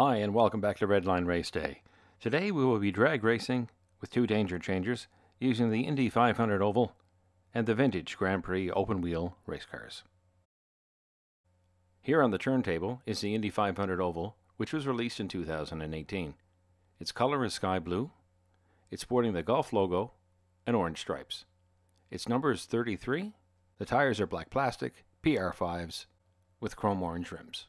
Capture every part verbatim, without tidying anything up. Hi and welcome back to Redline Race Day. Today we will be drag racing with two Danger-Changers using the Indy five hundred Oval and the vintage Grand Prix open wheel race cars. Here on the turntable is the Indy five hundred Oval, which was released in two thousand eighteen. Its color is sky blue, it's sporting the Gulf logo and orange stripes. Its number is thirty-three, the tires are black plastic, P R fives with chrome orange rims.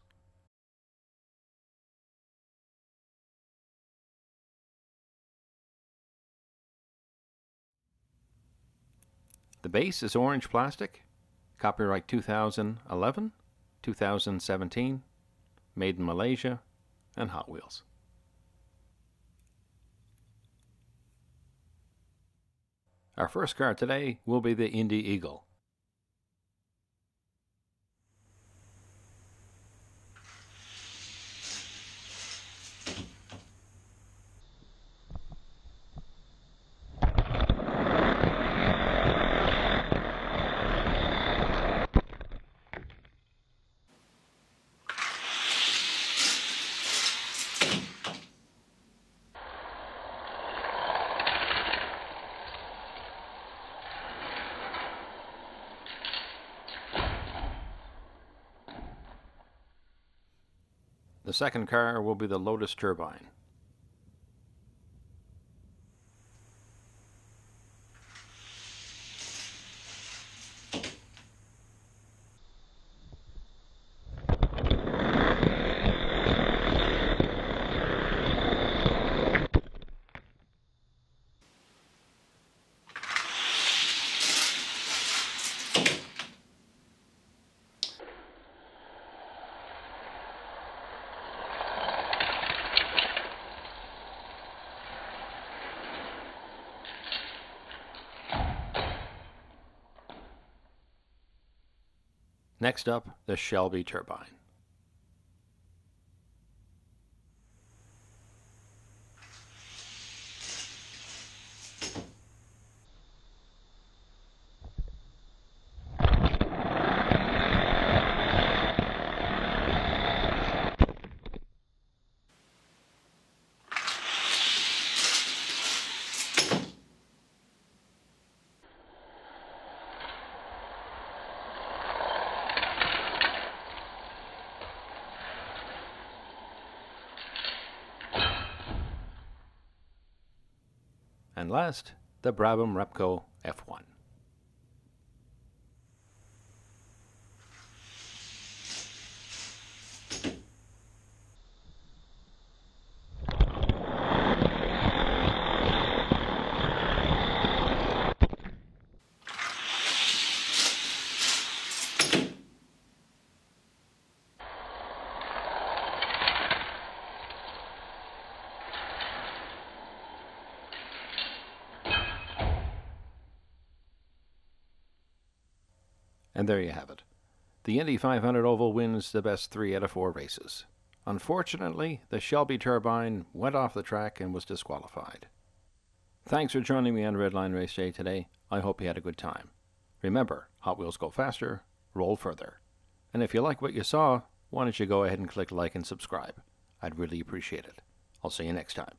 The base is orange plastic, copyright two thousand eleven, two thousand seventeen, made in Malaysia, and Hot Wheels. Our first car today will be the Indy Eagle. The second car will be the Lotus Turbine. Next up, the Shelby Turbine. And last, the Brabham Repco F one. And there you have it. The Indy five hundred Oval wins the best three out of four races. Unfortunately, the Shelby Turbine went off the track and was disqualified. Thanks for joining me on Redline Race Day today. I hope you had a good time. Remember, Hot Wheels go faster, roll further. And if you like what you saw, why don't you go ahead and click like and subscribe. I'd really appreciate it. I'll see you next time.